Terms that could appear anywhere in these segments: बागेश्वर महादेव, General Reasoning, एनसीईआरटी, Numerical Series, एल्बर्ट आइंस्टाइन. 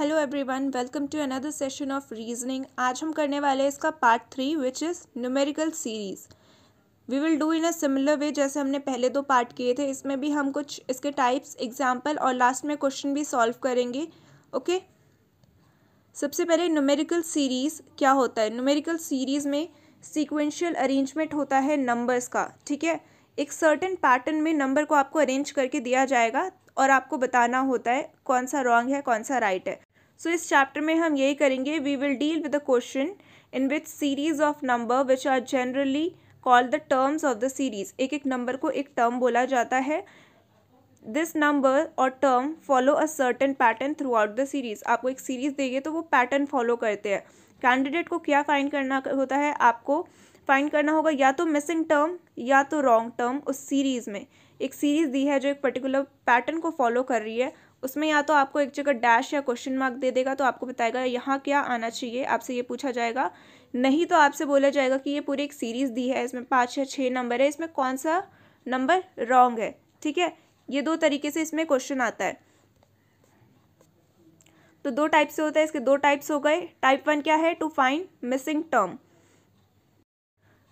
Hello everyone, welcome to another session of reasoning. आज हम करने वाले हैं इसका part 3 which is numerical series. We will do in a similar way जैसे हमने पहले 2 पार्ट किए थे। इसमें भी हम कुछ इसके टाइप्स, एग्जाम्पल और लास्ट में क्वेश्चन भी सॉल्व करेंगे। ओके, सबसे पहले न्यूमेरिकल सीरीज़ क्या होता है। न्यूमेरिकल सीरीज़ में सीक्वेंशियल अरेंजमेंट होता है नंबर्स का। ठीक है, एक सर्टेन पैटर्न में नंबर को आपको अरेंज करके दिया जाएगा और आपको बताना होता है कौन सा रॉन्ग है, कौन सा राइट है। सो इस चैप्टर में हम यही करेंगे। We will deal with the question in which series of number which are generally called the terms of the series. एक एक नंबर को एक टर्म बोला जाता है। दिस नंबर और term follow a certain pattern throughout the series. आपको एक सीरीज देगी तो वो पैटर्न फॉलो करते हैं। कैंडिडेट को क्या फाइंड करना होता है, आपको फाइंड करना होगा या तो मिसिंग टर्म या तो रॉन्ग टर्म उस सीरीज़ में। एक सीरीज़ दी है जो एक पर्टिकुलर पैटर्न को फॉलो कर रही है, उसमें या तो आपको एक जगह डैश या क्वेश्चन मार्क दे देगा तो आपको बताएगा यहाँ क्या आना चाहिए, आपसे ये पूछा जाएगा। नहीं तो आपसे बोला जाएगा कि ये पूरी एक सीरीज़ दी है, इसमें 5 या 6 नंबर है, इसमें कौन सा नंबर रॉन्ग है। ठीक है, ये 2 तरीके से इसमें क्वेश्चन आता है। तो 2 टाइप से होता है, इसके 2 टाइप्स हो गए। टाइप 1 क्या है, to find missing term.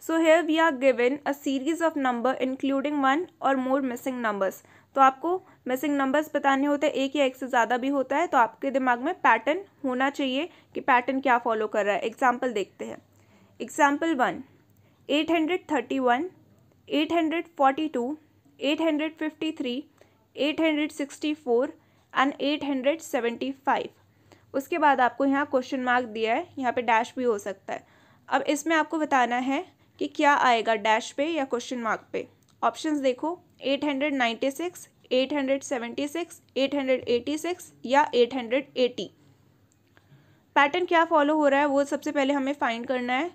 So here we are given a series of number including 1 और मोर मिसिंग नंबर्स। तो आपको मिसिंग नंबर्स बताने होते हैं, एक या एक से ज़्यादा भी होता है। तो आपके दिमाग में पैटर्न होना चाहिए कि पैटर्न क्या फॉलो कर रहा है। एग्जाम्पल देखते हैं। Example 1, 831, 842, 853, 864 and 875। उसके बाद आपको यहाँ क्वेश्चन मार्क दिया है, यहाँ पे डैश भी हो सकता है। अब इसमें आपको बताना है कि क्या आएगा, डैश पे या क्वेश्चन मार्क पे। ऑप्शंस देखो, 896, 876, 886 या 880। पैटर्न क्या फॉलो हो रहा है वो सबसे पहले हमें फाइंड करना है।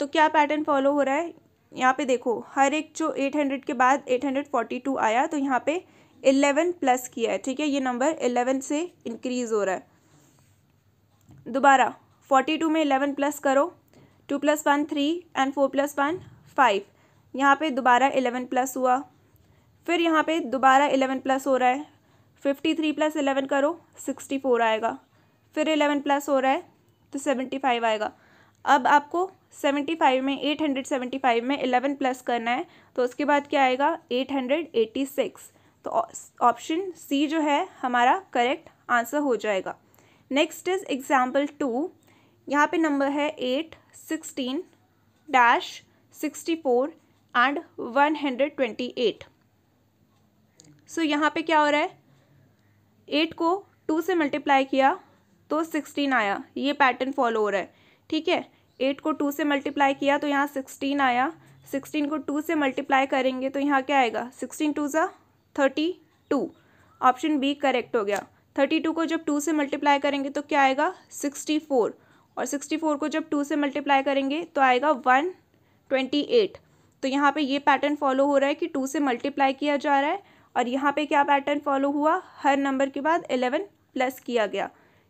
तो क्या पैटर्न फॉलो हो रहा है, यहाँ पे देखो हर एक जो 800 के बाद 842 आया तो यहाँ पे 11 प्लस किया है। ठीक है, ये नंबर 11 से इंक्रीज़ हो रहा है। दोबारा 42 में 11 प्लस करो, 2 + 1 3 एंड 4 + 1 5। यहाँ पे दोबारा 11 प्लस हुआ, फिर यहाँ पे दोबारा 11 प्लस हो रहा है। 53 + 11 करो, 64 आएगा। फिर 11 प्लस हो रहा है तो 75 आएगा। अब आपको 75 में 875 में 11 प्लस करना है तो उसके बाद क्या आएगा, 886। तो ऑप्शन सी जो है हमारा करेक्ट आंसर हो जाएगा। Next is example 2। यहाँ पे नंबर है 8, 16, -64 एंड 128। सो यहाँ पे क्या हो रहा है, 8 को 2 से मल्टीप्लाई किया तो 16 आया। ये पैटर्न फॉलो हो रहा है। ठीक है, 8 को 2 से मल्टीप्लाई किया तो यहाँ 16 आया। 16 को 2 से मल्टीप्लाई करेंगे तो यहाँ क्या आएगा, 16 × 2 = 32। ऑप्शन बी करेक्ट हो गया। 32 को जब 2 से मल्टीप्लाई करेंगे तो क्या आएगा, 64। और 64 को जब 2 से मल्टीप्लाई करेंगे तो आएगा 128। तो यहाँ पे ये पैटर्न फॉलो हो रहा है कि 2 से मल्टीप्लाई किया जा रहा है और यहाँ पे क्या पैटर्न फॉलो हुआ, हर नंबर के बाद 11 प्लस किया गया।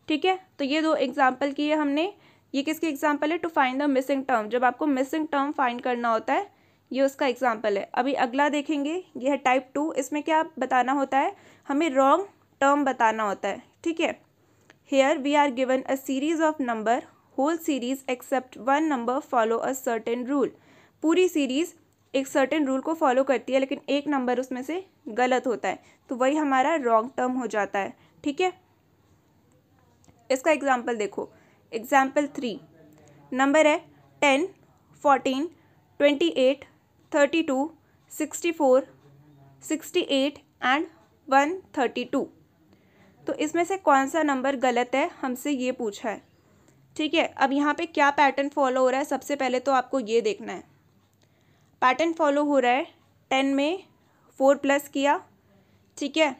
ठीक है, तो ये 2 एग्जाम्पल किए हमने। ये किसके एग्जाम्पल है, to find the missing term. जब आपको मिसिंग टर्म फाइंड करना होता है ये उसका एग्जाम्पल है। अभी अगला देखेंगे, ये है टाइप 2। इसमें क्या बताना होता है, हमें रॉन्ग टर्म बताना होता है। ठीक है, here we are given a series of number whole series except 1 number follow a certain rule. पूरी सीरीज़ एक सर्टेन रूल को फॉलो करती है लेकिन एक नंबर उसमें से गलत होता है तो वही हमारा रॉन्ग टर्म हो जाता है। ठीक है, इसका एग्जाम्पल देखो। एग्जाम्पल 3, नंबर है 10, 14, 28, 32, 64, 68 एंड 132। तो इसमें से कौन सा नंबर गलत है, हमसे ये पूछा है। ठीक है, अब यहाँ पे क्या पैटर्न फॉलो हो रहा है, सबसे पहले तो आपको ये देखना है। पैटर्न फॉलो हो रहा है 10 में 4 प्लस किया। ठीक है,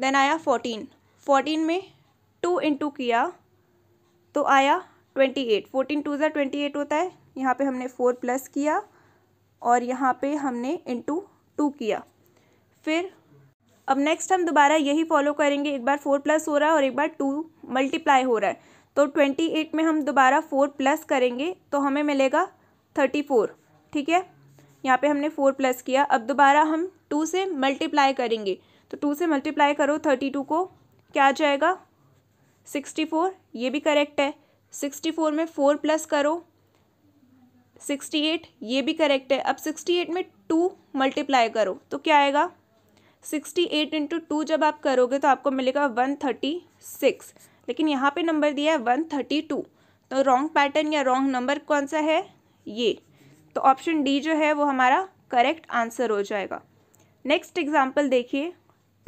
देन आया 14 में 2 × किया तो आया 28। 14 × 2 = 28 होता है। यहाँ पे हमने 4 प्लस किया और यहाँ पे हमने × 2 किया। फिर अब नेक्स्ट हम दोबारा यही फॉलो करेंगे। एक बार 4 प्लस हो रहा है और एक बार 2 मल्टीप्लाई हो रहा है तो 28 में हम दोबारा 4 प्लस करेंगे तो हमें मिलेगा 34। ठीक है, यहाँ पे हमने 4 प्लस किया। अब दोबारा हम 2 से मल्टीप्लाई करेंगे तो 2 से मल्टीप्लाई करो 32 को, क्या आ जाएगा, 64, ये भी करेक्ट है। 64 में 4 प्लस करो, 68, ये भी करेक्ट है। अब 68 में 2 मल्टीप्लाई करो तो क्या आएगा, 68 इंटू 2 जब आप करोगे तो आपको मिलेगा 136, लेकिन यहाँ पे नंबर दिया है 132, तो रॉन्ग पैटर्न या रॉन्ग नंबर कौन सा है ये, तो ऑप्शन डी जो है वो हमारा करेक्ट आंसर हो जाएगा। नेक्स्ट एग्जाम्पल देखिए,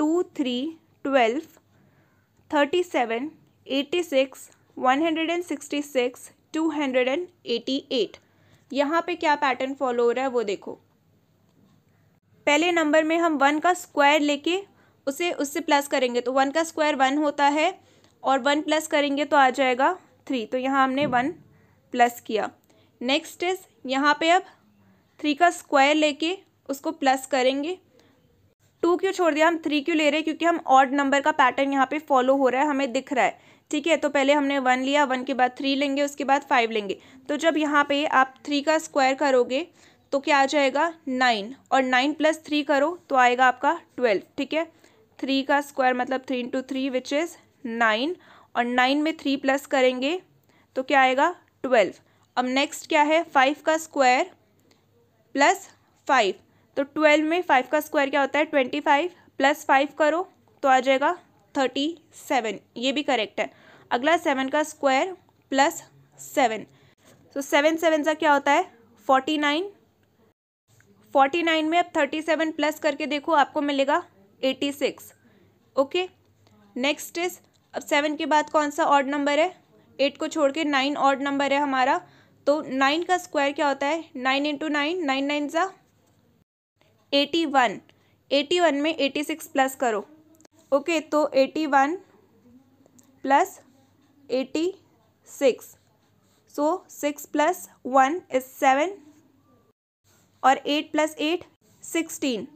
2, 3, 12, 37, 86, 166, 288, यहाँ पे क्या पैटर्न फॉलो हो रहा है वो देखो। पहले नंबर में हम 1 का स्क्वायर लेके उसे उससे प्लस करेंगे तो 1 का स्क्वायर 1 होता है और 1 प्लस करेंगे तो आ जाएगा 3, तो यहाँ हमने 1 प्लस किया। नेक्स्ट इज यहाँ पे अब 3 का स्क्वायर लेके उसको प्लस करेंगे, 2 क्यों छोड़ दिया, हम 3 क्यों ले रहे हैं, क्योंकि हम ऑड नंबर का पैटर्न यहाँ पे फॉलो हो रहा है, हमें दिख रहा है, ठीक है। तो पहले हमने 1 लिया, 1 के बाद 3 लेंगे, उसके बाद 5 लेंगे, तो जब यहाँ पे आप 3 का स्क्वायर करोगे तो क्या आ जाएगा 9, और 9 प्लस 3 करो तो आएगा आपका 12, ठीक है। 3 का स्क्वायर मतलब 3 इंटू 3 विच इज़ 9, और 9 में 3 प्लस करेंगे तो क्या आएगा 12। अब नेक्स्ट क्या है, 5 का स्क्वायर प्लस 5, तो 12 में 5 का स्क्वायर क्या होता है 25, प्लस 5 करो तो आ जाएगा 37, ये भी करेक्ट है। अगला 7 का स्क्वायर प्लस 7, तो 7 7 का क्या होता है 49, 49 में अब 37 प्लस करके देखो आपको मिलेगा 86, ओके। नेक्स्ट इज अब 7 के बाद कौन सा ऑड नंबर है, 8 को छोड़ के 9 ऑड नंबर है हमारा, तो 9 का स्क्वायर क्या होता है 9 इंटू 9, 9 9 सा 81, 81 में 86 प्लस करो, ओके तो 81 प्लस 86, सो 6 प्लस 1 इज 7 और 8 प्लस 8 16,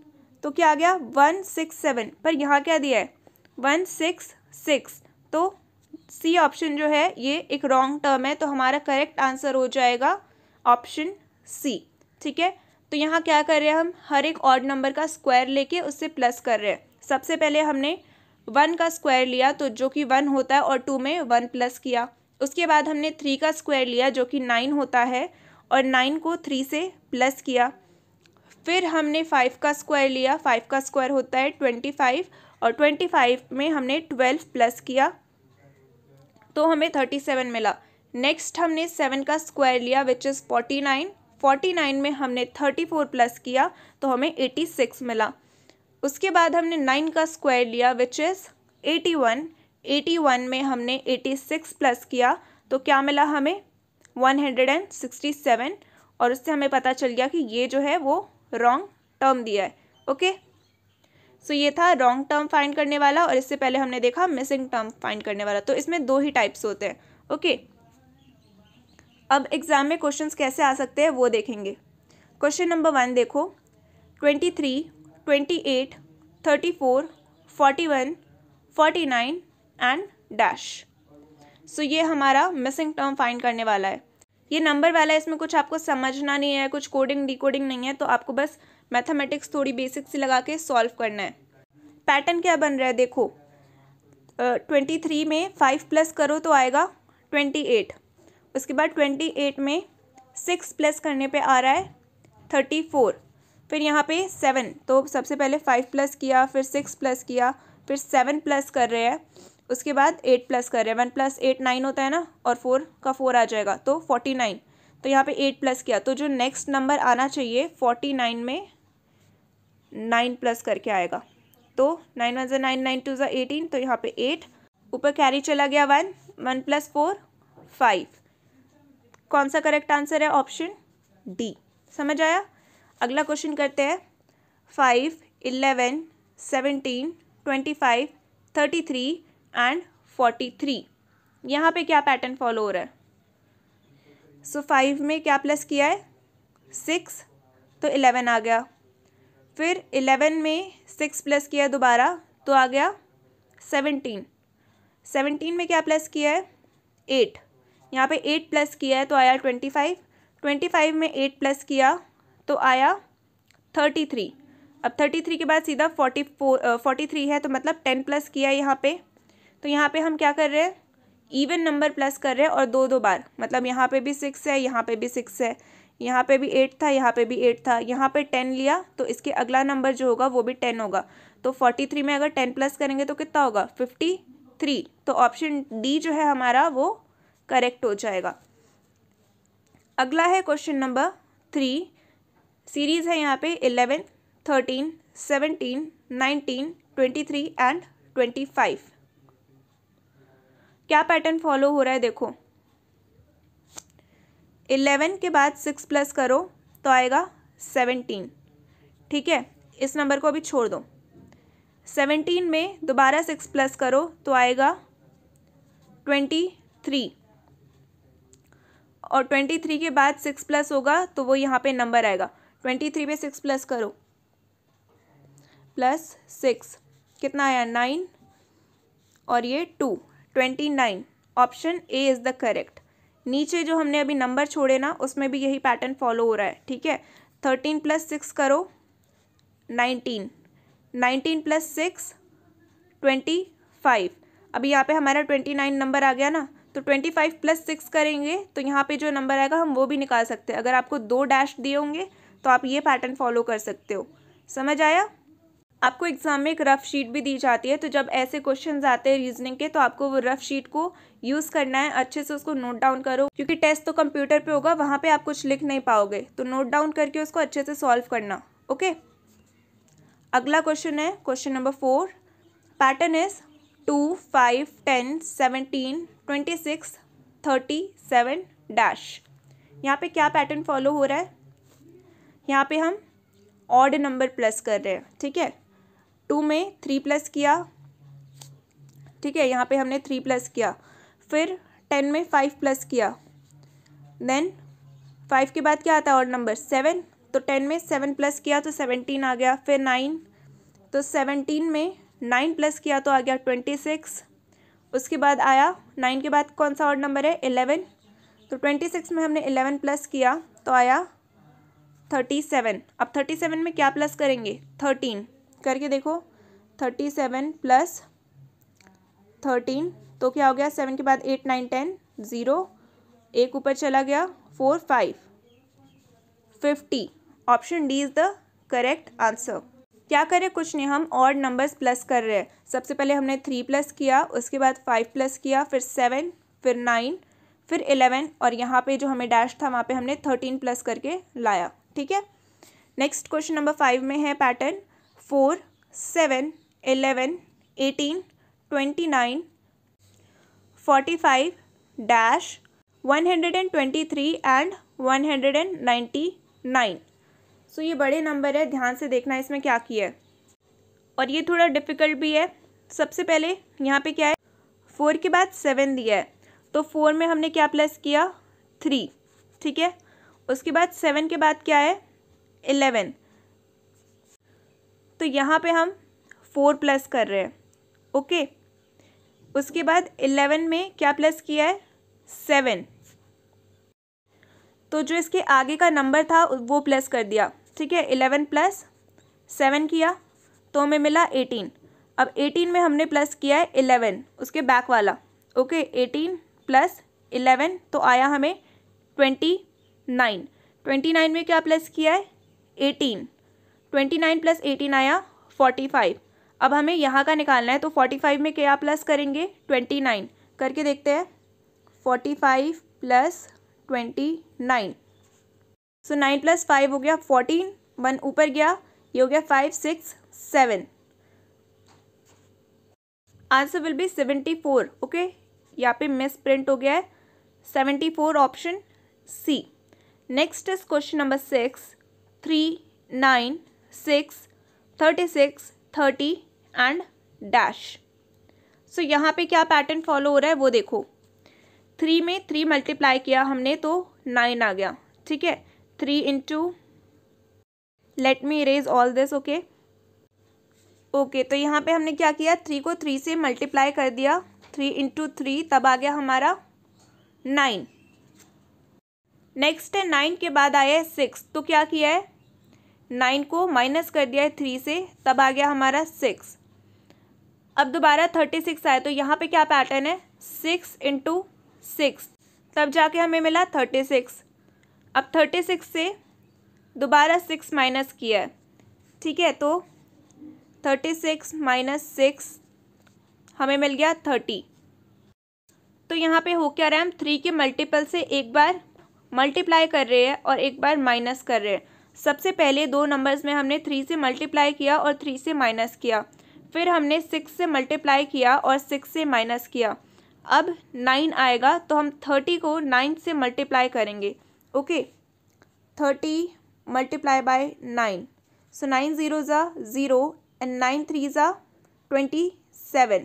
तो क्या आ गया 167, पर यहाँ क्या दिया है 166, तो सी ऑप्शन जो है ये एक रॉन्ग टर्म है, तो हमारा करेक्ट आंसर हो जाएगा ऑप्शन सी, ठीक है। तो यहाँ क्या कर रहे हैं हम, हर एक ऑड नंबर का स्क्वायर लेके उससे प्लस कर रहे हैं। सबसे पहले हमने 1 का स्क्वायर लिया तो जो कि 1 होता है और 2 में 1 प्लस किया, उसके बाद हमने 3 का स्क्वायर लिया जो कि 9 होता है और 9 को 3 से प्लस किया, फिर हमने 5 का स्क्वायर लिया, 5 का स्क्वायर होता है 25 और 25 में हमने 12 प्लस किया तो हमें 37 मिला। नेक्स्ट हमने 7 का स्क्वायर लिया विच इज़ 49, 49 में हमने 34 प्लस किया तो हमें 86 मिला। उसके बाद हमने 9 का स्क्वायर लिया विच इज़ 81, 81 में हमने 86 प्लस किया तो क्या मिला हमें 167, और उससे हमें पता चल गया कि ये जो है वो रॉन्ग टर्म दिया है, ओके। सो ये था रॉन्ग टर्म फाइंड करने वाला, और इससे पहले हमने देखा मिसिंग टर्म फाइंड करने वाला, तो इसमें 2 ही टाइप्स होते हैं, ओके। अब एग्ज़ाम में क्वेश्चंस कैसे आ सकते हैं वो देखेंगे। क्वेश्चन नंबर 1 देखो, 23, 28, 34, 41, 49 एंड डैश। सो ये हमारा मिसिंग टर्म फाइंड करने वाला है। ये नंबर वाला है, इसमें कुछ आपको समझना नहीं है, कुछ कोडिंग डिकोडिंग नहीं है, तो आपको बस मैथमेटिक्स थोड़ी बेसिक सी लगा के सॉल्व करना है। पैटर्न क्या बन रहा है देखो, 23 में 5 प्लस करो तो आएगा 28, उसके बाद 28 में 6 प्लस करने पे आ रहा है 34, फिर यहाँ पे 7, तो सबसे पहले 5 प्लस किया, फिर 6 प्लस किया, फिर 7 प्लस कर रहे हैं, उसके बाद 8 प्लस कर रहे हैं, 1 प्लस 8 9 होता है ना, और 4 का 4 आ जाएगा तो 49, तो यहाँ पे 8 प्लस किया, तो जो नेक्स्ट नंबर आना चाहिए 49 में 9 प्लस करके आएगा, तो 9 1 9 9 2 18, तो यहाँ पे 8, ऊपर कैरी चला गया 1 1 प्लस 4 5। कौन सा करेक्ट आंसर है, ऑप्शन डी। समझ आया। अगला क्वेश्चन करते हैं, 5, 11, 17, 25, 33 एंड 43। यहाँ पे क्या पैटर्न फॉलो हो रहा है, सो 5 में क्या प्लस किया है 6, तो 11 आ गया, फिर 11 में 6 प्लस किया दोबारा तो आ गया 17, 17 में क्या प्लस किया है 8, यहाँ पे 8 प्लस किया है तो आया 25, 25 में 8 प्लस किया तो आया 33, अब 33 के बाद सीधा 44, 43 है, तो मतलब 10 प्लस किया यहाँ पे, तो यहाँ पे हम क्या कर रहे हैं इवन नंबर प्लस कर रहे हैं और दो दो बार, मतलब यहाँ पे भी 6 है, यहाँ पे भी 6 है, यहाँ पे भी 8 था, यहाँ पे भी 8 था, यहाँ पे 10 लिया तो इसके अगला नंबर जो होगा वो भी 10 होगा। तो 43 में अगर 10 प्लस करेंगे तो कितना होगा 53। तो ऑप्शन डी जो है हमारा वो करेक्ट हो जाएगा। अगला है क्वेश्चन नंबर 3। सीरीज़ है यहाँ पे 11, 13, 17, 19, 23 एंड 25। क्या पैटर्न फॉलो हो रहा है देखो, 11 के बाद 6 प्लस करो तो आएगा 17, ठीक है। इस नंबर को अभी छोड़ दो। 17 में दोबारा 6 प्लस करो तो आएगा 23, और 23 के बाद 6 प्लस होगा तो वो यहाँ पे नंबर आएगा। 23 पे 6 प्लस करो, प्लस 6 कितना आया 9 और ये 2, 29। Option A is the correct. नीचे जो हमने अभी नंबर छोड़े ना उसमें भी यही पैटर्न फॉलो हो रहा है, ठीक है। 13 प्लस 6 करो 19, 19 प्लस 6 25। अभी यहाँ पे हमारा 29 नंबर आ गया ना, तो 25 प्लस 6 करेंगे तो यहाँ पे जो नंबर आएगा हम वो भी निकाल सकते हैं। अगर आपको दो डैश दिए होंगे तो आप ये पैटर्न फॉलो कर सकते हो। समझ आया? आपको एग्ज़ाम में एक रफ़ शीट भी दी जाती है, तो जब ऐसे क्वेश्चंस आते हैं रीजनिंग के तो आपको वो रफ़ शीट को यूज़ करना है, अच्छे से उसको नोट डाउन करो, क्योंकि टेस्ट तो कंप्यूटर पे होगा, वहाँ पे आप कुछ लिख नहीं पाओगे। तो नोट डाउन करके उसको अच्छे से सॉल्व करना, ओके। अगला क्वेश्चन है question number 4। Pattern is 2, 5, 10, 17, 26, 37 dash. यहाँ पर क्या पैटर्न फॉलो हो रहा है? यहाँ पर हम ऑड नंबर प्लस कर रहे हैं, ठीक है। 2 में 3 प्लस किया, ठीक है, यहाँ पे हमने 3 प्लस किया, फिर 10 में 5 प्लस किया, देन 5 के बाद क्या आता है ऑड नंबर 7, तो 10 में 7 प्लस किया तो 17 आ गया, फिर 9, तो 17 में 9 प्लस किया तो आ गया 26, उसके बाद आया 9 के बाद कौन सा ऑड नंबर है 11, तो 26 में हमने 11 प्लस किया तो आया 37। अब 37 में क्या प्लस करेंगे 13 करके देखो, 37 प्लस 13 तो क्या हो गया 7 के बाद 8, 9, 10, 0, एक ऊपर चला गया 4, 5, 50। Option D is the correct answer. क्या करें? कुछ नहीं, हम ऑड नंबर्स प्लस कर रहे हैं। सबसे पहले हमने 3 प्लस किया, उसके बाद 5 प्लस किया, फिर 7, फिर 9, फिर 11, और यहाँ पे जो हमें डैश था वहाँ पे हमने 13 प्लस करके लाया, ठीक है। नेक्स्ट क्वेश्चन नंबर 5 में है पैटर्न 4, 7, 11, 18, 29, 45 -123 and 199। सो ये बड़े नंबर है, ध्यान से देखना इसमें क्या किया है, और ये थोड़ा डिफ़िकल्ट भी है। सबसे पहले यहाँ पे क्या है 4 के बाद 7 दिया है, तो 4 में हमने क्या प्लस किया 3, ठीक है। उसके बाद 7 के बाद क्या है 11, तो यहाँ पे हम 4 प्लस कर रहे हैं, ओके। उसके बाद 11 में क्या प्लस किया है 7, तो जो इसके आगे का नंबर था वो प्लस कर दिया, ठीक है। 11 प्लस 7 किया तो हमें मिला 18। अब 18 में हमने प्लस किया है 11, उसके बैक वाला, ओके। 18 प्लस 11 तो आया हमें 29। 29 में क्या प्लस किया है 18, 29 प्लस 18 आया 45। अब हमें यहाँ का निकालना है, तो 45 में क्या प्लस करेंगे 29 करके देखते हैं, 45 प्लस 29, सो 9 प्लस 5 हो गया 14, 1 ऊपर गया, ये हो गया 5, 6, 7। Answer will be 74, okay. यहाँ पे मिस प्रिंट हो गया है 74 option C. Next is question number 6, 3, 9, 6, 36, 30 and dash। So यहाँ पे क्या पैटर्न फॉलो हो रहा है वो देखो। 3 में 3 मल्टीप्लाई किया हमने तो 9 आ गया, ठीक है। 3 into, let me erase all this, okay okay. तो यहाँ पे हमने क्या किया 3 को 3 से मल्टीप्लाई कर दिया, 3 into 3 तब आ गया हमारा 9। नेक्स्ट है 9 के बाद आया है 6, तो क्या किया है 9 को माइनस कर दिया है 3 से, तब आ गया हमारा 6। अब दोबारा 36 आया, तो यहाँ पे क्या पैटर्न है 6 इंटू 6 तब जाके हमें मिला 36। अब 36 से दोबारा 6 माइनस किया है, ठीक है, तो 36 माइनस 6 हमें मिल गया 30। तो यहाँ पे हो क्या रहा है, हम 3 के मल्टीपल से एक बार मल्टीप्लाई कर रहे हैं और एक बार माइनस कर रहे हैं। सबसे पहले दो नंबर्स में हमने 3 से मल्टीप्लाई किया और 3 से माइनस किया, फिर हमने 6 से मल्टीप्लाई किया और 6 से माइनस किया। अब 9 आएगा तो हम 30 को 9 से मल्टीप्लाई करेंगे। Okay, 30 multiply by 9, so 9 zero ज़ा ज़ीरो एंड 9 थ्री ज़ा 27।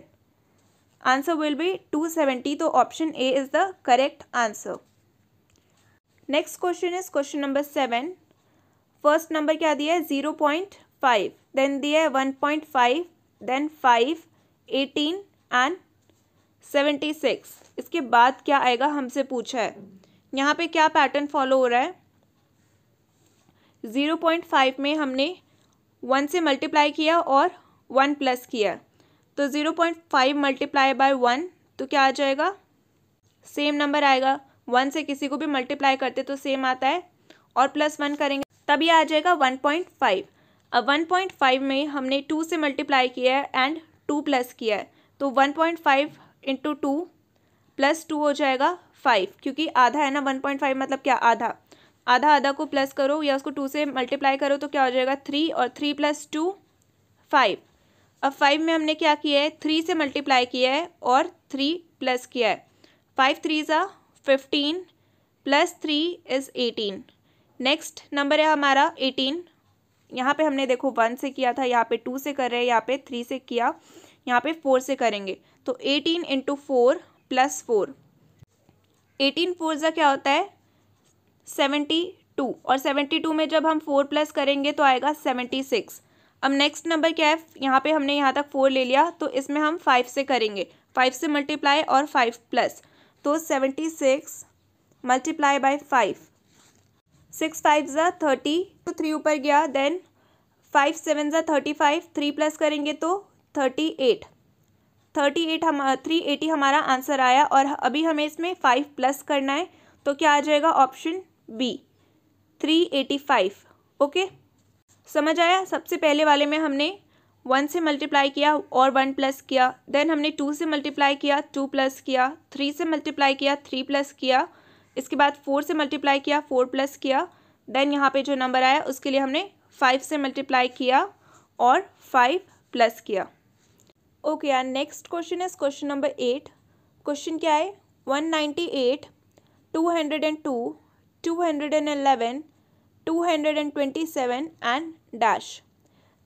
आंसर विल बी 270, तो option A is the correct answer. Next question is question number 7। First number क्या दिया है, 0.5, देन दिया है 1.5, देन 5, 18 एंड 76। इसके बाद क्या आएगा हमसे पूछा है। यहाँ पे क्या पैटर्न फॉलो हो रहा है, 0.5 में हमने 1 से मल्टीप्लाई किया और 1 प्लस किया, तो 0.5 मल्टीप्लाई बाय 1 तो क्या आ जाएगा, सेम नंबर आएगा। 1 से किसी को भी मल्टीप्लाई करते तो सेम आता है, और प्लस 1 करेंगे तब ये आ जाएगा 1.5। अब 1.5 में हमने 2 से मल्टीप्लाई किया है एंड 2 प्लस किया है, तो 1.5 इंटू 2 प्लस 2 हो जाएगा 5, क्योंकि आधा है ना 1.5, मतलब क्या आधा, आधा आधा को प्लस करो या उसको 2 से मल्टीप्लाई करो तो क्या हो जाएगा 3, और 3 प्लस 2 5। अब 5 में हमने क्या किया है, 3 से मल्टीप्लाई किया है और 3 प्लस किया है, 5 थ्री ज़ा 15 प्लस 3 इज़ 18। नेक्स्ट नंबर है हमारा 18। यहाँ पे हमने देखो 1 से किया था, यहाँ पे 2 से कर रहे हैं, यहाँ पे 3 से किया, यहाँ पे 4 से करेंगे, तो 18 इंटू 4 प्लस 4, 18 4 ज़ा क्या होता है 72, और 72 में जब हम 4 प्लस करेंगे तो आएगा 76। अब नेक्स्ट नंबर क्या है, यहाँ पे हमने यहाँ तक 4 ले लिया, तो इसमें हम 5 से करेंगे, 5 से मल्टीप्लाई और 5 प्लस, तो 76 मल्टीप्लाई बाई 5, 6 5 ज़ा 30, तो 3 ऊपर गया, देन 5 7 ज़ा 35, 3 प्लस करेंगे तो 38, 38 हम 380 हमारा आंसर आया। और अभी हमें इसमें 5 प्लस करना है, तो क्या आ जाएगा ऑप्शन बी 385। ओके, समझ आया। सबसे पहले वाले में हमने 1 से मल्टीप्लाई किया और 1 प्लस किया, देन हमने 2 से मल्टीप्लाई किया, 2 प्लस किया, 3 से मल्टीप्लाई किया, 3 प्लस किया, इसके बाद 4 से मल्टीप्लाई किया, 4 प्लस किया, देन यहाँ पे जो नंबर आया उसके लिए हमने 5 से मल्टीप्लाई किया और 5 प्लस किया। ओके यार, next question is question number 8। Question क्या है, 198, 202, 211, 227 एंड डैश।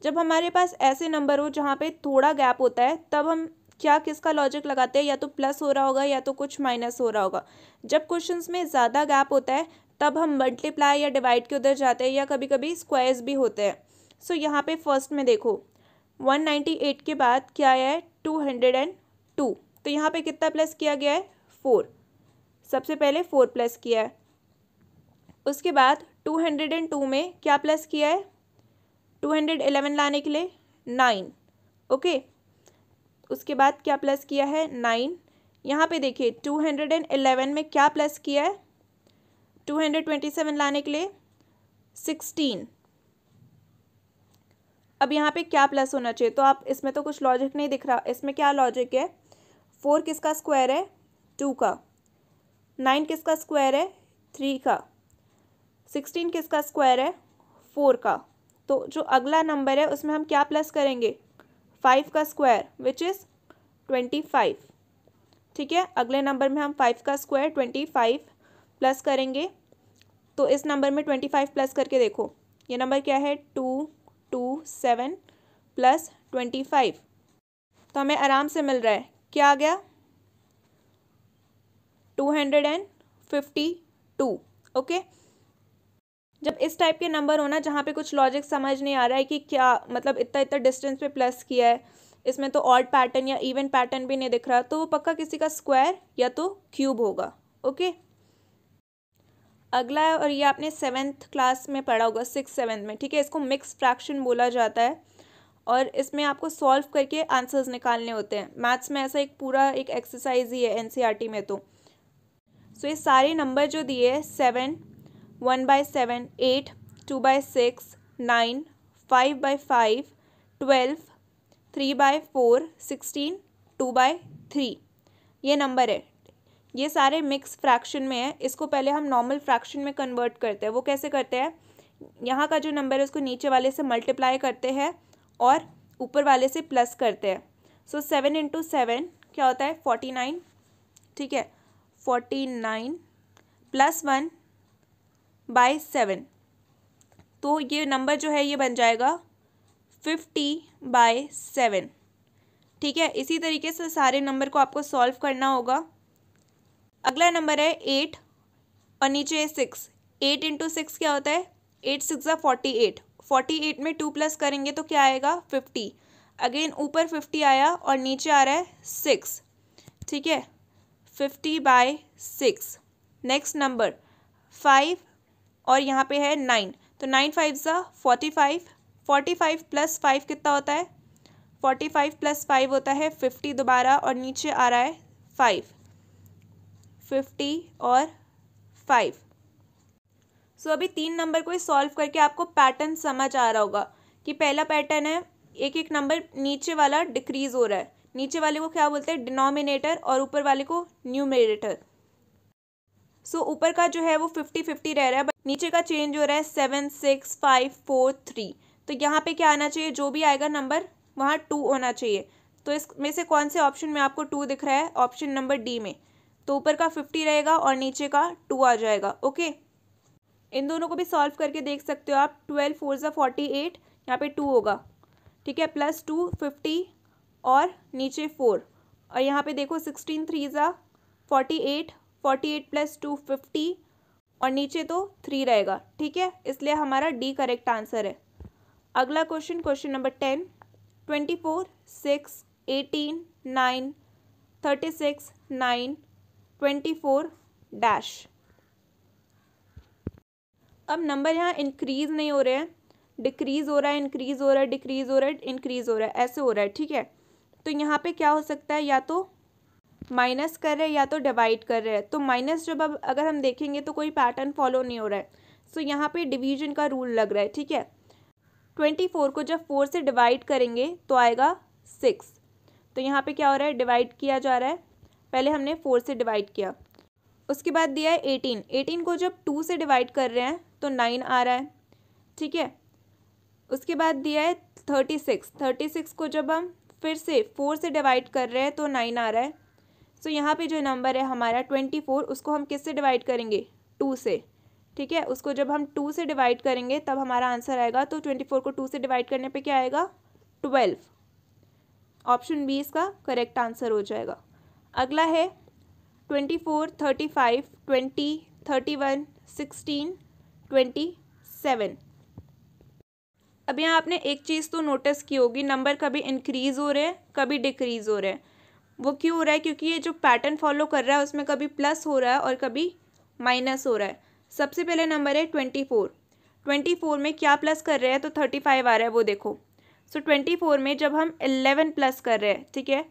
जब हमारे पास ऐसे नंबर हो जहाँ पे थोड़ा गैप होता है, तब हम क्या किसका लॉजिक लगाते हैं, या तो प्लस हो रहा होगा या तो कुछ माइनस हो रहा होगा। जब क्वेश्चंस में ज़्यादा गैप होता है तब हम मल्टीप्लाई या डिवाइड के उधर जाते हैं, या कभी कभी स्क्वायर्स भी होते हैं। सो यहाँ पे फर्स्ट में देखो 198 के बाद क्या आया है 202, तो यहाँ पे कितना प्लस किया गया है 4, सबसे पहले 4 प्लस किया है, उसके बाद 202 में क्या प्लस किया है 211 लाने के लिए 9, ओके, उसके बाद क्या प्लस किया है 9। यहाँ पे देखिए 211 में क्या प्लस किया है 227 लाने के लिए 16। अब यहाँ पे क्या प्लस होना चाहिए, तो आप इसमें तो कुछ लॉजिक नहीं दिख रहा, इसमें क्या लॉजिक है, 4 किसका स्क्वायर है 2 का, 9 किसका स्क्वायर है 3 का, 16 किसका स्क्वायर है 4 का, तो जो अगला नंबर है उसमें हम क्या प्लस करेंगे 5 का स्क्वायर विच इज़ 25, ठीक है, अगले नंबर में हम 5 का स्क्वायर 25 प्लस करेंगे, तो इस नंबर में 25 प्लस करके देखो ये नंबर क्या है 227 प्लस 25, तो हमें आराम से मिल रहा है क्या आ गया 252। ओके, जब इस टाइप के नंबर होना जहाँ पे कुछ लॉजिक समझ नहीं आ रहा है कि क्या मतलब इतना इतना डिस्टेंस पे प्लस किया है, इसमें तो ऑड पैटर्न या इवन पैटर्न भी नहीं दिख रहा, तो वो पक्का किसी का स्क्वायर या तो क्यूब होगा। ओके, अगला है, और ये आपने 7th क्लास में पढ़ा होगा, 6th 7th में, ठीक है, इसको मिक्स फ्रैक्शन बोला जाता है। और इसमें आपको सॉल्व करके आंसर्स निकालने होते हैं। मैथ्स में ऐसा एक पूरा एक एक्सरसाइज ही है एनसीईआरटी में। तो सो ये सारे नंबर जो दिए हैं 7, 1/7, 8, 2/6, 9, 5/5, 12, 3/4, 16, 2/3 ये नंबर है। ये सारे मिक्स फ्रैक्शन में है। इसको पहले हम नॉर्मल फ्रैक्शन में कन्वर्ट करते हैं। वो कैसे करते हैं, यहाँ का जो नंबर है उसको नीचे वाले से मल्टीप्लाई करते हैं और ऊपर वाले से प्लस करते हैं। सो 7 × 7 क्या होता है 49, ठीक है 49 + 1/7। तो ये नंबर जो है ये बन जाएगा 50/7, ठीक है। इसी तरीके से सारे नंबर को आपको सॉल्व करना होगा। अगला नंबर है 8 और नीचे है 6। 8 × 6 क्या होता है 8 × 6 48। 48 में 2 प्लस करेंगे तो क्या आएगा 50। अगेन ऊपर 50 आया और नीचे आ रहा है 6, ठीक है 50/6। नेक्स्ट नंबर 5 और यहाँ पे है 9, तो 9 × 5 = 45। 45 + 5 कितना होता है 45 + 5 होता है 50 दोबारा और नीचे आ रहा है 5, 50 और 5। सो अभी तीन नंबर को सॉल्व करके आपको पैटर्न समझ आ रहा होगा कि पहला पैटर्न है एक एक नंबर नीचे वाला डिक्रीज़ हो रहा है। नीचे वाले को क्या बोलते हैं डिनोमिनेटर और ऊपर वाले को न्यूमरेटर। सो ऊपर का जो है वो 50-50 रह रहा है बट नीचे का चेंज हो रहा है 7, 6, 5, 4, 3। तो यहाँ पे क्या आना चाहिए, जो भी आएगा नंबर वहाँ 2 होना चाहिए। तो इसमें से कौन से ऑप्शन में आपको 2 दिख रहा है, ऑप्शन नंबर डी में। तो ऊपर का 50 रहेगा और नीचे का 2 आ जाएगा। ओके, इन दोनों को भी सॉल्व करके देख सकते हो आप। 12 × 4 = 48, यहाँ पे 2 होगा, ठीक है +2 50 और नीचे 4 और यहाँ पे देखो 16 × 3 = 48, 48 + 2 50 और नीचे तो 3 रहेगा, ठीक है। इसलिए हमारा डी करेक्ट आंसर है। अगला क्वेश्चन, क्वेश्चन नंबर 10। 24, 6, 18, 9, 36, 9, 24 - अब नंबर यहाँ इंक्रीज नहीं हो रहे हैं, डिक्रीज हो रहा है, इंक्रीज हो रहा है, डिक्रीज हो रहा है, इंक्रीज हो रहा है, ऐसे हो रहा है, ठीक है। तो यहाँ पे क्या हो सकता है, या तो माइनस कर रहे हैं या तो डिवाइड कर रहे हैं। तो माइनस जब अब अगर हम देखेंगे तो कोई पैटर्न फॉलो नहीं हो रहा है। सो यहाँ पे डिवीजन का रूल लग रहा है, ठीक है। 24 को जब 4 से डिवाइड करेंगे तो आएगा 6। तो यहाँ पे क्या हो रहा है, डिवाइड किया जा रहा है। पहले हमने 4 से डिवाइड किया, उसके बाद दिया है 18। 18 को जब 2 से डिवाइड कर रहे हैं तो 9 आ रहा है, ठीक है। उसके बाद दिया है 36। 36 को जब हम फिर से 4 से डिवाइड कर रहे हैं तो 9 आ रहा है। सो यहाँ पे जो नंबर है हमारा 24, उसको हम किससे डिवाइड करेंगे 2 से, ठीक है। उसको जब हम 2 से डिवाइड करेंगे तब हमारा आंसर आएगा। तो 24 को 2 से डिवाइड करने पे क्या आएगा 12। ऑप्शन बी इसका करेक्ट आंसर हो जाएगा। अगला है 24, 35, 20, 31, 16, 27। अब यहाँ आपने एक चीज़ तो नोटिस की होगी, नंबर कभी इंक्रीज़ हो रहे हैं कभी डिक्रीज़ हो रहे हैं। वो क्यों हो रहा है, क्योंकि ये जो पैटर्न फॉलो कर रहा है उसमें कभी प्लस हो रहा है और कभी माइनस हो रहा है। सबसे पहले नंबर है 24। 24 में क्या प्लस कर रहे हैं तो 35 आ रहा है, वो देखो। सो 24 में जब हम 11 प्लस कर रहे हैं, ठीक है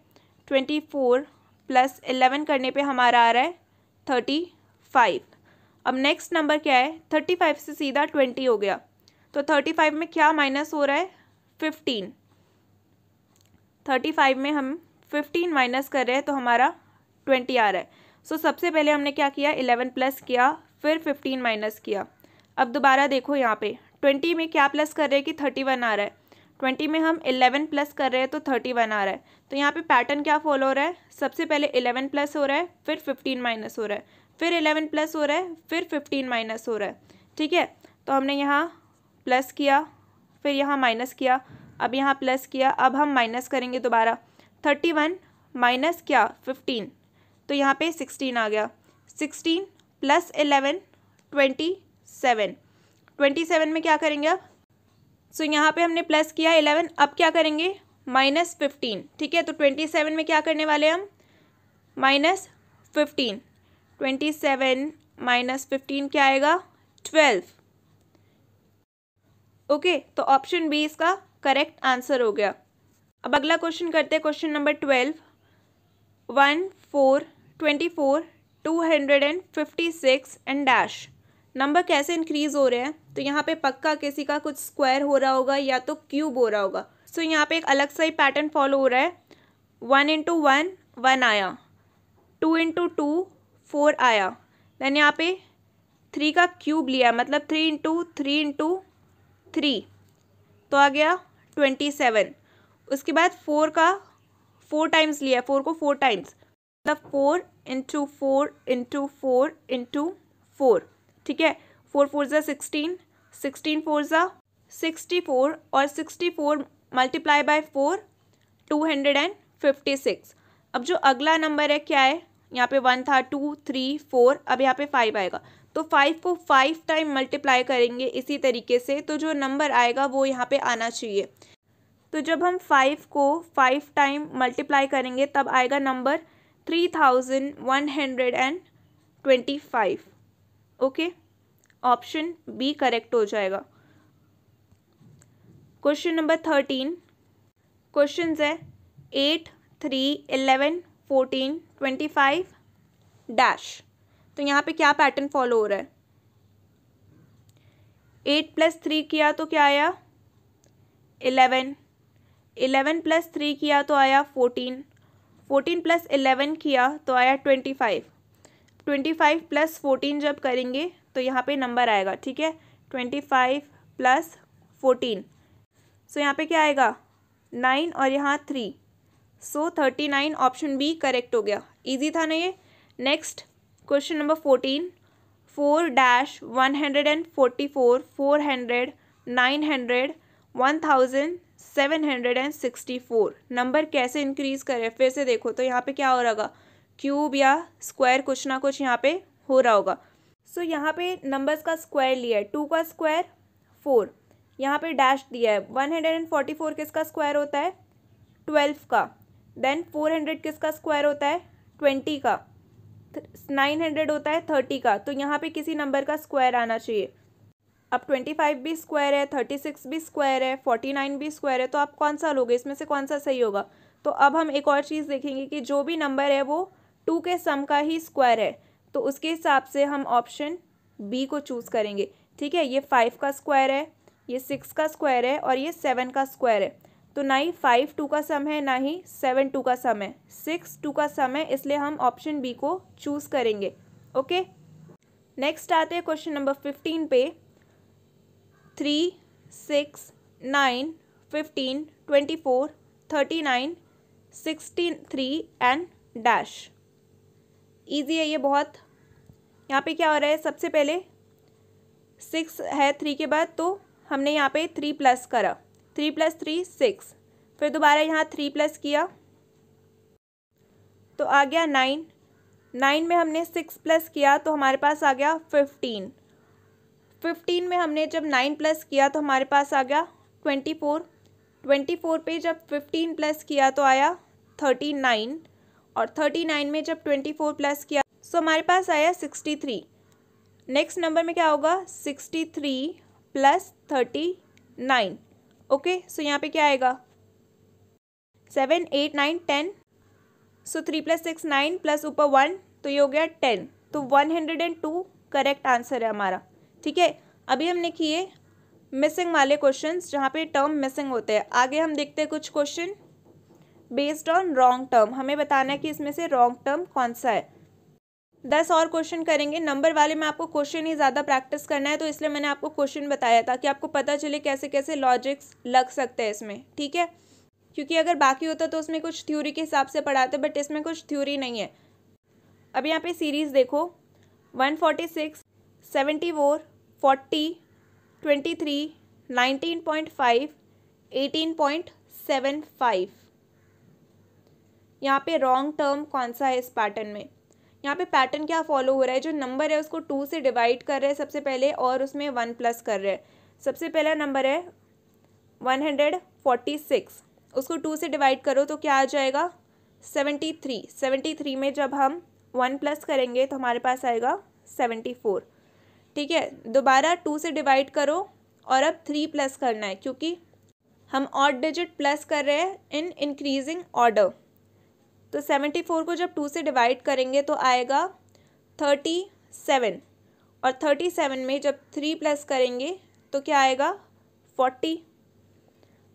24 + 11 करने पे हमारा आ रहा है 35। अब नेक्स्ट नंबर क्या है, 35 से सीधा 20 हो गया। तो 35 में क्या माइनस हो रहा है 15। 35 में हम 15 माइनस कर रहे हैं तो हमारा 20 आ रहा है। सो सबसे पहले हमने क्या किया 11 प्लस किया, फिर 15 माइनस किया। अब दोबारा देखो यहाँ पे 20 में क्या प्लस कर रहे हैं कि 31 आ रहा है। 20 में हम 11 प्लस कर रहे हैं तो 31 आ रहा है। तो यहाँ पे पैटर्न क्या फॉलो हो रहा है, सबसे पहले 11 प्लस हो रहा है, फिर 15 माइनस हो रहा है, फिर 11 प्लस हो रहा है, फिर 15 माइनस हो रहा है, ठीक है। तो हमने यहाँ प्लस किया, फिर यहाँ माइनस किया, अब यहाँ प्लस किया, अब हम माइनस करेंगे दोबारा। 31 माइनस क्या 15, तो यहाँ पे 16 आ गया। 16 + 11 = 27। 27 में क्या करेंगे अब, सो यहाँ पे हमने प्लस किया 11, अब क्या करेंगे -15, ठीक है। तो 27 में क्या करने वाले हम -15। 27 - 15 क्या आएगा 12। ओके, तो ऑप्शन बी इसका करेक्ट आंसर हो गया। अब अगला क्वेश्चन करते हैं question number 12। 1, 4, 24, 256 and dash. Number कैसे इंक्रीज़ हो रहे हैं, तो यहाँ पे पक्का किसी का कुछ स्क्वायर हो रहा होगा या तो क्यूब हो रहा होगा। सो यहाँ पे एक अलग सा ही पैटर्न फॉलो हो रहा है। 1 इंटू 1 1 आया, 2 इंटू 2 4 आया, देन यहाँ पे 3 का क्यूब लिया मतलब 3 इंटू 3 इंटू 3 तो आ गया 27। उसके बाद 4 का 4 टाइम्स लिया, 4 को 4 टाइम्स मतलब 4 इंटू 4 इंटू 4 इंटू 4 ठीक है। 4 4 ज़ा 16, 16 4 ज़ा 64 और 64 मल्टीप्लाई बाय 4 256। अब जो अगला नंबर है क्या है, यहाँ पे 1 था, 2 3 4, अब यहाँ पे 5 आएगा तो 5 को 5 टाइम मल्टीप्लाई करेंगे इसी तरीके से, तो जो नंबर आएगा वो यहाँ पे आना चाहिए। तो जब हम 5 को 5 टाइम मल्टीप्लाई करेंगे तब आएगा number 3125। Okay, option B correct हो जाएगा। Question number 13। क्वेश्चंस है 8, 3, 11, 14, 25 डैश। तो यहाँ पे क्या पैटर्न फॉलो हो रहा है, 8 + 3 किया तो क्या आया 11, 11 + 3 किया तो आया 14, 14 + 11 किया तो आया 25, 25 + 14 जब करेंगे तो यहाँ पे नंबर आएगा ठीक है, 25 + 14। सो यहाँ पे क्या आएगा 9 और यहाँ 3, सो 39 ऑप्शन बी करेक्ट हो गया। इजी था ना ये। Next question number 14। 4 - 144, 400, 900, 1764। नंबर कैसे इंक्रीज़ करें, फिर से देखो तो यहाँ पे क्या हो रहा होगा, क्यूब या स्क्वायर कुछ ना कुछ यहाँ पे हो रहा होगा। सो यहाँ पे नंबर्स का स्क्वायर लिया है, 2 का स्क्वायर 4, यहाँ पे डैश दिया है। 144 किसका स्क्वायर होता है 12 का, देन 400 किसका स्क्वायर होता है 20 का, 900 होता है 30 का, तो यहाँ पे किसी नंबर का स्क्वायर आना चाहिए। अब 25 भी स्क्वायर है, 36 भी स्क्वायर है, 49 भी स्क्वायर है, तो आप कौन सा लोगे, इसमें से कौन सा सही होगा। तो अब हम एक और चीज़ देखेंगे कि जो भी नंबर है वो 2 के सम का ही स्क्वायर है, तो उसके हिसाब से हम ऑप्शन बी को चूज़ करेंगे ठीक है। ये 5 का स्क्वायर है, ये 6 का स्क्वायर है और ये 7 का स्क्वायर है, तो ना ही 5 2 का सम है ना ही 7 2 का सम है, 6 2 का सम है, इसलिए हम ऑप्शन बी को चूज़ करेंगे। ओके, नेक्स्ट आते हैं क्वेश्चन नंबर 15 पे। 3, 6, 9, 15, 24, 39, 63 एंड डैश। ईजी है ये बहुत। यहाँ पे क्या हो रहा है, सबसे पहले 6 है 3 के बाद, तो हमने यहाँ पे 3 प्लस करा, 3 + 3 6, फिर दोबारा यहाँ 3 प्लस किया तो आ गया 9 में हमने 6 प्लस किया तो हमारे पास आ गया 15, 15 में हमने जब 9 प्लस किया तो हमारे पास आ गया 24, 24 पे जब 15 प्लस किया तो आया 39 और 39 में जब 24 प्लस किया तो हमारे पास आया 63। नेक्स्ट नंबर में क्या होगा 63 + 39। ओके, सो यहाँ पे क्या आएगा 7, 8, 9, 10। सो 3 + 6 9 प्लस ऊपर 1 तो ये हो गया 10, तो 102 करेक्ट आंसर है हमारा ठीक है। अभी हमने किए मिसिंग वाले क्वेश्चंस जहाँ पे टर्म मिसिंग होते हैं। आगे हम देखते हैं कुछ question based on wrong term, हमें बताना है कि इसमें से रॉन्ग टर्म कौन सा है। 10 और क्वेश्चन करेंगे। नंबर वाले में आपको क्वेश्चन ही ज़्यादा प्रैक्टिस करना है, तो इसलिए मैंने आपको क्वेश्चन बताया ताकि आपको पता चले कैसे कैसे लॉजिक्स लग सकते हैं इसमें ठीक है। क्योंकि अगर बाकी होता तो उसमें कुछ थ्योरी के हिसाब से पढ़ाते, बट इसमें कुछ थ्योरी नहीं है। अब यहाँ पे सीरीज़ देखो 146, 74, 40, 23, 19.5, 18.75। यहाँ पे रॉन्ग टर्म कौन सा है इस पैटर्न में। यहाँ पे पैटर्न क्या फॉलो हो रहा है, जो नंबर है उसको 2 से डिवाइड कर रहे हैं सबसे पहले और उसमें 1 प्लस कर रहे हैं। सबसे पहला नंबर है 146, उसको 2 से डिवाइड करो तो क्या आ जाएगा 73, 73 में जब हम 1 प्लस करेंगे तो हमारे पास आएगा 74 ठीक है। दोबारा 2 से डिवाइड करो और अब 3 प्लस करना है क्योंकि हम ऑड डिजिट प्लस कर रहे हैं इन इंक्रीजिंग ऑर्डर। तो 74 को जब 2 से डिवाइड करेंगे तो आएगा 37 और 37 में जब 3 प्लस करेंगे तो क्या आएगा 40।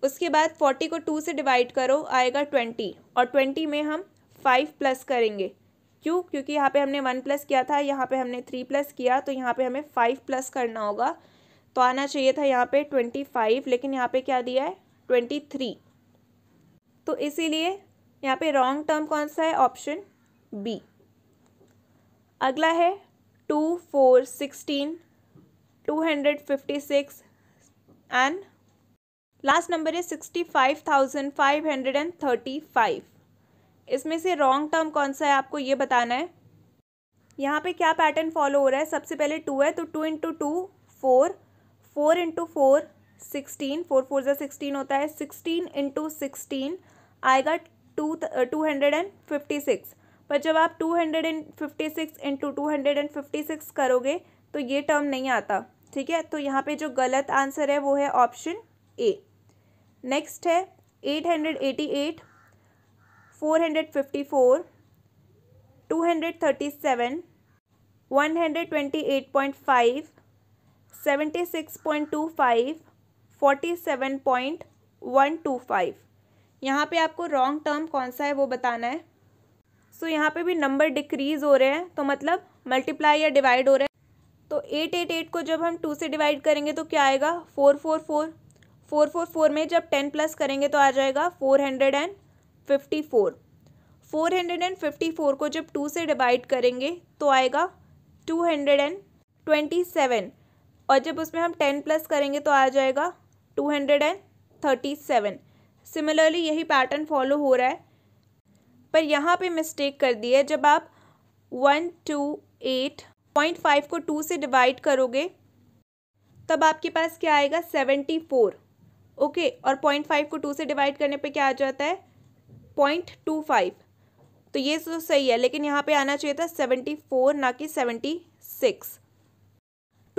उसके बाद 40 को 2 से डिवाइड करो आएगा 20 और 20 में हम 5 प्लस करेंगे। क्यों? क्योंकि यहाँ पे हमने 1 प्लस किया था, यहाँ पे हमने 3 प्लस किया, तो यहाँ पे हमें 5 प्लस करना होगा। तो आना चाहिए था यहाँ पे 25, लेकिन यहाँ पे क्या दिया है 23। तो इसीलिए यहाँ पे रॉन्ग टर्म कौन सा है? Option B. अगला है 2, 4, 16, 256 एंड लास्ट नंबर है 65,535। इसमें से रॉन्ग टर्म कौन सा है आपको ये बताना है। यहाँ पे क्या पैटर्न फॉलो हो रहा है? सबसे पहले 2 है तो 2 × 2 4, 4 × 4 16, 4 × 4 16 होता है, 16 × 16 आएगा 256। पर जब आप 256 × 256 करोगे तो ये टर्म नहीं आता, ठीक है। तो यहाँ पे जो गलत आंसर है वो है ऑप्शन ए। नेक्स्ट है 888, 454, 237, 128.5, 76.25, 47.125। यहाँ पे आपको रॉन्ग टर्म कौन सा है वो बताना है। सो यहाँ पे भी नंबर डिक्रीज़ हो रहे हैं तो मतलब मल्टीप्लाई या डिवाइड हो रहे हैं। तो 888 को जब हम 2 से डिवाइड करेंगे तो क्या आएगा 444, 444 में जब 10 प्लस करेंगे तो आ जाएगा 454, 454 को जब 2 से डिवाइड करेंगे तो आएगा 227 और जब उसमें हम 10 प्लस करेंगे तो आ जाएगा 237। सिमिलरली यही पैटर्न फॉलो हो रहा है, पर यहाँ पे मिस्टेक कर दी है। जब आप 128.5 को 2 से डिवाइड करोगे तब आपके पास क्या आएगा 74, ओके। और 0.5 को 2 से डिवाइड करने पे क्या आ जाता है 0.25। तो ये तो सही है, लेकिन यहाँ पे आना चाहिए था 74 ना कि 76।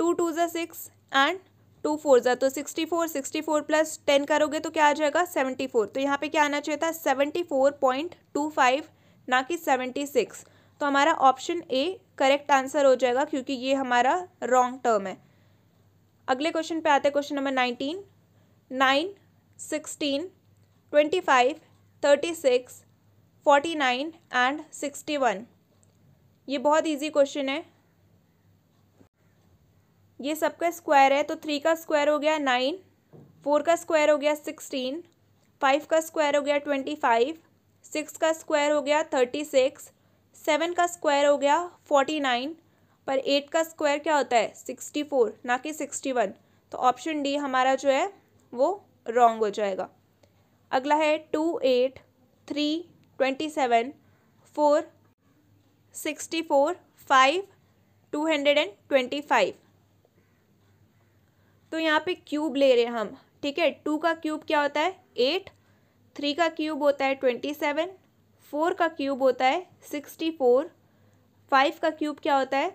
2 × 2 = 6 एंड 2 × 4 तो 64, 64 प्लस 10 करोगे तो क्या आ जाएगा 74। तो यहाँ पे क्या आना चाहिए था 74.25 ना कि 76। तो हमारा ऑप्शन ए करेक्ट आंसर हो जाएगा क्योंकि ये हमारा रॉन्ग टर्म है। अगले क्वेश्चन पे आते हैं, क्वेश्चन नंबर 19। 9, 16, 25, 36, 49 एंड 61। ये बहुत ईजी क्वेश्चन है। ये सबका स्क्वायर है तो 3 का स्क्वायर हो गया 9, 4 का स्क्वायर हो गया 16, 5 का स्क्वायर हो गया 25, 6 का स्क्वायर हो गया 36, 7 का स्क्वायर हो गया 49, पर 8 का स्क्वायर क्या होता है 64 ना कि 61। तो ऑप्शन डी हमारा जो है वो रॉन्ग हो जाएगा। अगला है 2, 8, 3, 27, 4, 64, 5, 225। तो यहाँ पे क्यूब ले रहे हैं हम, ठीक है। 2 का क्यूब क्या होता है 8, 3 का क्यूब होता है 27, 4 का क्यूब होता है 64, 5 का क्यूब क्या होता है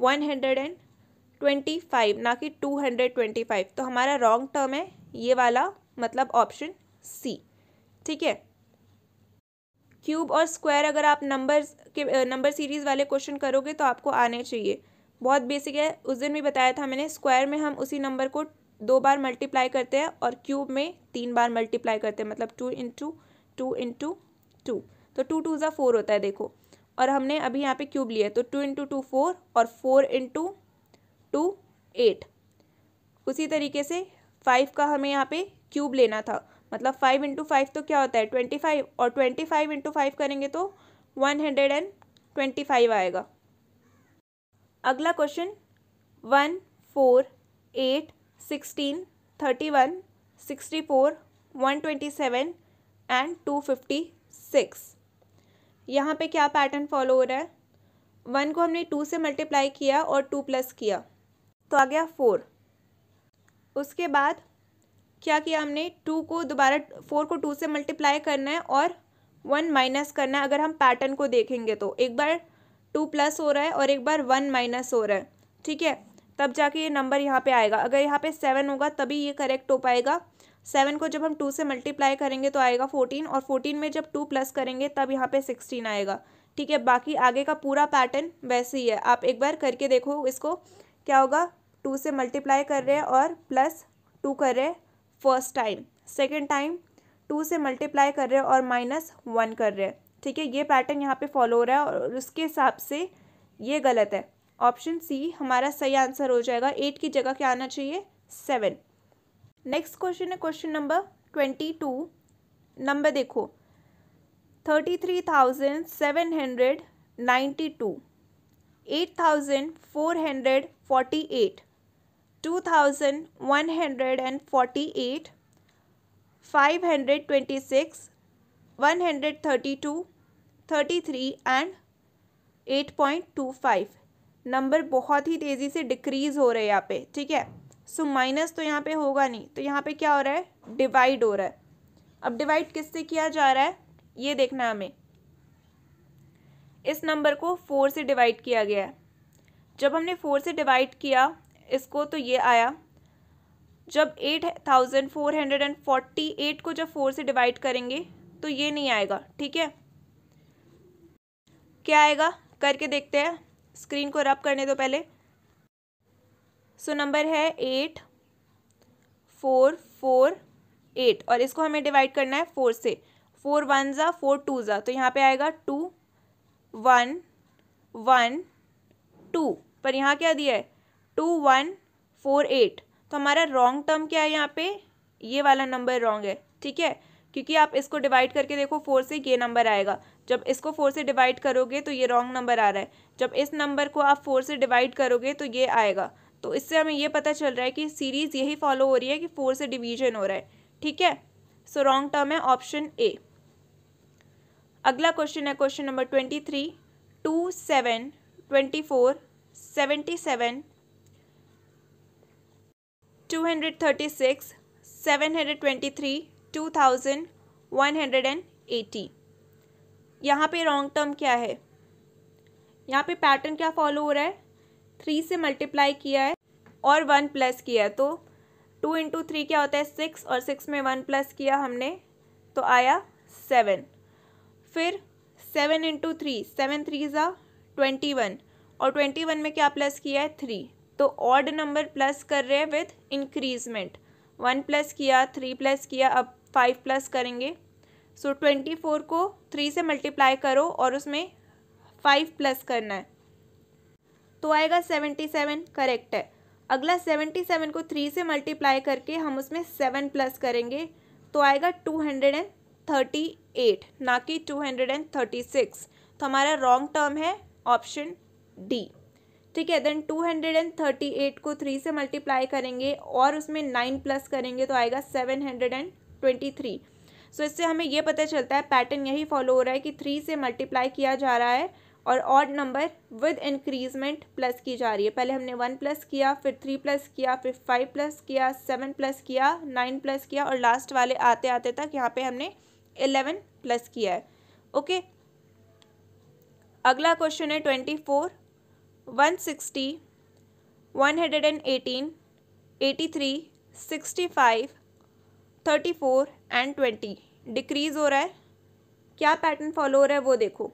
125 ना कि 225। तो हमारा रॉन्ग टर्म है ये वाला, मतलब ऑप्शन सी, ठीक है। क्यूब और स्क्वायर अगर आप नंबर सीरीज़ वाले क्वेश्चन करोगे तो आपको आने चाहिए। बहुत बेसिक है, उस दिन भी बताया था मैंने। स्क्वायर में हम उसी नंबर को 2 बार मल्टीप्लाई करते हैं और क्यूब में 3 बार मल्टीप्लाई करते हैं, मतलब 2 × 2 × 2। तो 2 × 2 = 4 होता है, देखो। और हमने अभी यहाँ पे क्यूब लिया है तो 2 × 2 = 4 और 4 × 2 = 8। उसी तरीके से 5 का हमें यहाँ पे क्यूब लेना था, मतलब 5 × 5 तो क्या होता है 25 और 25 × 5 करेंगे तो 125 आएगा। अगला क्वेश्चन 1, 4, 8, 16, 31, 64, 127 एंड 256। यहाँ पे क्या पैटर्न फॉलो हो रहा है? 1 को हमने 2 से मल्टीप्लाई किया और 2 प्लस किया तो आ गया 4। उसके बाद क्या किया हमने 2 को दोबारा 4 को 2 से मल्टीप्लाई करना है और 1 माइनस करना है। अगर हम पैटर्न को देखेंगे तो एक बार 2 प्लस हो रहा है और एक बार 1 माइनस हो रहा है, ठीक है। तब जाके ये नंबर यहाँ पे आएगा। अगर यहाँ पे 7 होगा तभी ये करेक्ट हो पाएगा। 7 को जब हम 2 से मल्टीप्लाई करेंगे तो आएगा 14, और 14 में जब 2 प्लस करेंगे तब यहाँ पे 16 आएगा। ठीक है, बाकी आगे का पूरा पैटर्न वैसे ही है। आप एक बार करके देखो इसको, क्या होगा, 2 से मल्टीप्लाई कर रहे हैं और प्लस 2 कर रहे हैं फर्स्ट टाइम, सेकेंड टाइम 2 से मल्टीप्लाई कर रहे हैं और माइनस 1 कर रहे हैं। ठीक है, ये पैटर्न यहाँ पे फॉलो हो रहा है और उसके हिसाब से ये गलत है। ऑप्शन सी हमारा सही आंसर हो जाएगा, 8 की जगह क्या आना चाहिए, 7। नेक्स्ट क्वेश्चन है क्वेश्चन नंबर 22। नंबर देखो 33,792, 8,448, 2,148, 526, 132, 33 एंड 8.25। नंबर बहुत ही तेज़ी से डिक्रीज़ हो रहे हैं यहाँ पे। ठीक है, सो माइनस तो यहाँ पे होगा नहीं, तो यहाँ पे क्या हो रहा है, डिवाइड हो रहा है। अब डिवाइड किससे किया जा रहा है ये देखना है हमें। इस नंबर को 4 से डिवाइड किया गया है। जब हमने 4 से डिवाइड किया इसको तो ये आया। जब 8,448 को जब 4 से डिवाइड करेंगे तो ये नहीं आएगा। ठीक है, क्या आएगा करके देखते हैं, स्क्रीन को रब करने दो पहले। सो नंबर है 8,448 और इसको हमें डिवाइड करना है 4 से। 4 1s are 4 2s are, तो यहाँ पे आएगा 2 1 1 2, पर यहाँ क्या दिया है 2 1 4 8, तो हमारा रॉन्ग टर्म क्या है यहाँ पे, ये वाला नंबर रॉन्ग है। ठीक है, क्योंकि आप इसको डिवाइड करके देखो 4 से, ये नंबर आएगा। जब इसको 4 से डिवाइड करोगे तो ये रॉन्ग नंबर आ रहा है। जब इस नंबर को आप 4 से डिवाइड करोगे तो ये आएगा। तो इससे हमें ये पता चल रहा है कि सीरीज़ यही फॉलो हो रही है कि 4 से डिवीजन हो रहा है। ठीक है, सो रॉन्ग टर्म है ऑप्शन ए। अगला क्वेश्चन है क्वेश्चन नंबर 23, 27, 24, 77, 236, 723, 2180। यहाँ पे रॉन्ग टर्म क्या है, यहाँ पे पैटर्न क्या फॉलो हो रहा है, 3 से मल्टीप्लाई किया है और 1 प्लस किया है। तो 2 × 3 क्या होता है, 6, और 6 में 1 प्लस किया हमने तो आया 7। फिर 7 × 3, 7 3s are 21, और 21 में क्या प्लस किया है, 3। तो ऑड नंबर प्लस कर रहे हैं विद इंक्रीजमेंट, 1 प्लस किया, 3 प्लस किया, अब 5 प्लस करेंगे। सो 24 को 3 से मल्टीप्लाई करो और उसमें 5 प्लस करना है तो आएगा 77, करेक्ट है। अगला 77 को 3 से मल्टीप्लाई करके हम उसमें 7 प्लस करेंगे तो आएगा 238, ना कि 236। तो हमारा रॉन्ग टर्म है ऑप्शन डी। ठीक है, देन 238 को 3 से मल्टीप्लाई करेंगे और उसमें 9 प्लस करेंगे तो आएगा 723। सो इससे हमें यह पता चलता है पैटर्न यही फॉलो हो रहा है कि 3 से मल्टीप्लाई किया जा रहा है और odd number with increment plus की जा रही है। पहले हमने 1 प्लस किया, फिर 3 प्लस किया, फिर 5 प्लस किया, 7 प्लस किया, 9 प्लस किया, और लास्ट वाले आते आते तक यहाँ पे हमने 11 प्लस किया है। ओके, अगला क्वेश्चन है 24, 160, 118, 83, 65, 34 एंड 20। डिक्रीज़ हो रहा है, क्या पैटर्न फॉलो हो रहा है वो देखो।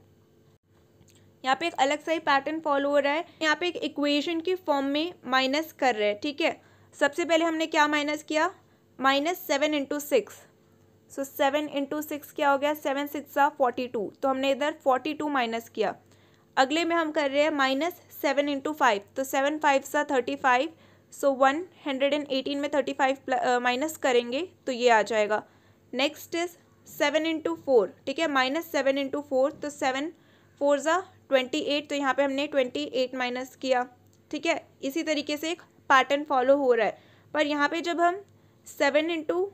यहाँ पे एक अलग सा ही पैटर्न फॉलो हो रहा है, यहाँ पे एक इक्वेशन की फॉर्म में माइनस कर रहे हैं। ठीक है, सबसे पहले हमने क्या माइनस किया, -7 × 6। सो 7 × 6 क्या हो गया, 7 6s are 42, तो हमने इधर 42 माइनस किया। अगले में हम कर रहे हैं -7 × 5, तो 7 5s are 35, सो 118 में 35 माइनस करेंगे तो ये आ जाएगा। नेक्स्ट इज 7 × 4, ठीक है, -7 × 4, तो 7 4s are 28, तो यहाँ पे हमने 28 माइनस किया। ठीक है, इसी तरीके से एक पैटर्न फॉलो हो रहा है, पर यहाँ पे जब हम 7 ×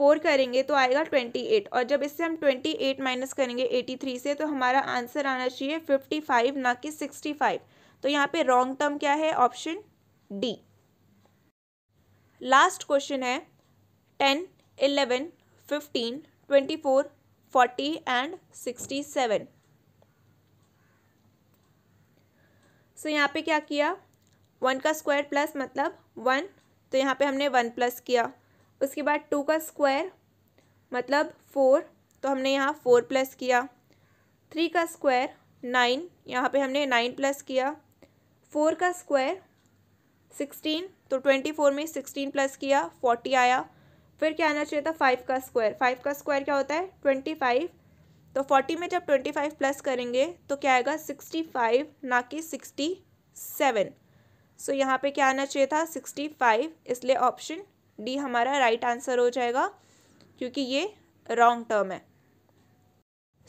4 करेंगे तो आएगा 28, और जब इससे हम 28 माइनस करेंगे 83 से तो हमारा आंसर आना चाहिए 55, ना कि 65। तो यहाँ पे रॉन्ग टर्म क्या है, ऑप्शन डी। लास्ट क्वेश्चन है 10, 11, 15, 24, 40 एंड 67। सो यहाँ पे क्या किया, 1 का स्क्वायर प्लस मतलब 1, तो यहाँ पे हमने 1 प्लस किया। उसके बाद 2 का स्क्वायर मतलब 4, तो हमने यहाँ 4 प्लस किया। 3 का स्क्वायर 9, यहाँ पे हमने 9 प्लस किया। 4 का स्क्वायर 16, तो 24 में 16 प्लस किया, 40 आया। फिर क्या आना चाहिए था? 5 का स्क्वायर। 5 का स्क्वायर क्या होता है? 25, तो 40 में जब 25 प्लस करेंगे तो क्या आएगा? 65, ना कि 67। सो यहाँ पे क्या आना चाहिए था? 65, इसलिए ऑप्शन डी हमारा राइट आंसर हो जाएगा क्योंकि ये रॉन्ग टर्म है।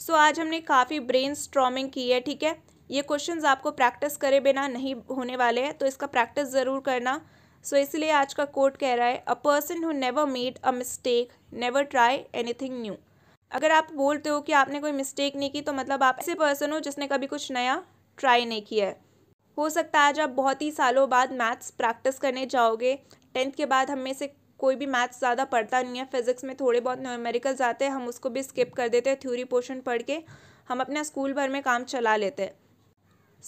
सो आज हमने काफ़ी ब्रेनस्टॉर्मिंग की है, ठीक है। ये क्वेश्चंस आपको प्रैक्टिस करे बिना नहीं होने वाले हैं, तो इसका प्रैक्टिस ज़रूर करना। सो इसलिए आज का कोट कह रहा है, a person who never made a mistake never try anything new. अगर आप बोलते हो कि आपने कोई मिस्टेक नहीं की, तो मतलब आप ऐसे पर्सन हो जिसने कभी कुछ नया ट्राई नहीं किया है। हो सकता है आज आप बहुत ही सालों बाद मैथ्स प्रैक्टिस करने जाओगे। 10th के बाद हम में से कोई भी मैथ्स ज़्यादा पढ़ता नहीं है। फिजिक्स में थोड़े बहुत न्यूमेरिकल्स आते हैं, हम उसको भी स्किप कर देते हैं। थ्योरी पोर्शन पढ़ के हम अपना स्कूल भर में काम चला लेते हैं।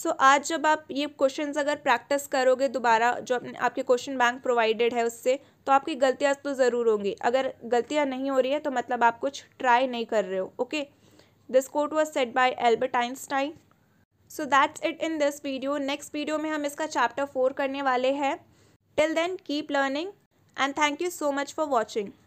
सो आज जब आप ये क्वेश्चंस अगर प्रैक्टिस करोगे दोबारा, जो आपके क्वेश्चन बैंक प्रोवाइडेड है उससे, तो आपकी गलतियाँ तो ज़रूर होंगी। अगर गलतियाँ नहीं हो रही है तो मतलब आप कुछ ट्राई नहीं कर रहे हो। Okay, this quote was set by एल्बर्ट आइंस्टाइन। So that's it in this video. Next video में हम इसका चैप्टर 4 करने वाले हैं। Till then, keep learning and thank you so much for watching.